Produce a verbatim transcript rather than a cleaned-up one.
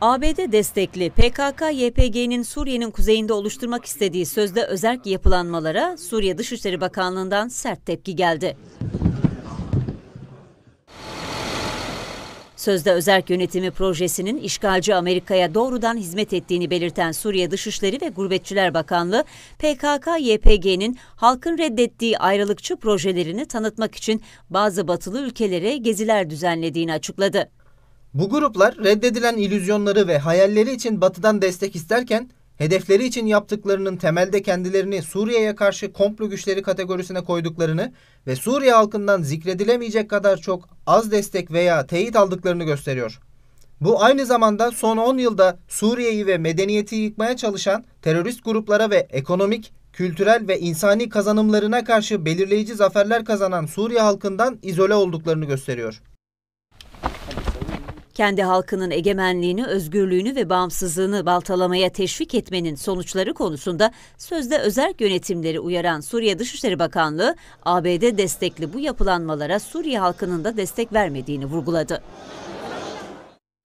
A B D destekli P K K Y P G'nin Suriye'nin kuzeyinde oluşturmak istediği sözde özerk yapılanmalara Suriye Dışişleri Bakanlığı'ndan sert tepki geldi. Sözde özerk yönetimi projesinin işgalci Amerika'ya doğrudan hizmet ettiğini belirten Suriye Dışişleri ve Gurbetçiler Bakanlığı, P K K Y P G'nin halkın reddettiği ayrılıkçı projelerini tanıtmak için bazı batılı ülkelere geziler düzenlediğini açıkladı. Bu gruplar reddedilen illüzyonları ve hayalleri için batıdan destek isterken, hedefleri için yaptıklarının temelde kendilerini Suriye'ye karşı komplo güçleri kategorisine koyduklarını ve Suriye halkından zikredilemeyecek kadar çok az destek veya teyit aldıklarını gösteriyor. Bu aynı zamanda son on yılda Suriye'yi ve medeniyeti yıkmaya çalışan terörist gruplara ve ekonomik, kültürel ve insani kazanımlarına karşı belirleyici zaferler kazanan Suriye halkından izole olduklarını gösteriyor. Kendi halkının egemenliğini, özgürlüğünü ve bağımsızlığını baltalamaya teşvik etmenin sonuçları konusunda sözde özerk yönetimleri uyaran Suriye Dışişleri Bakanlığı, A B D destekli bu yapılanmalara Suriye halkının da destek vermediğini vurguladı.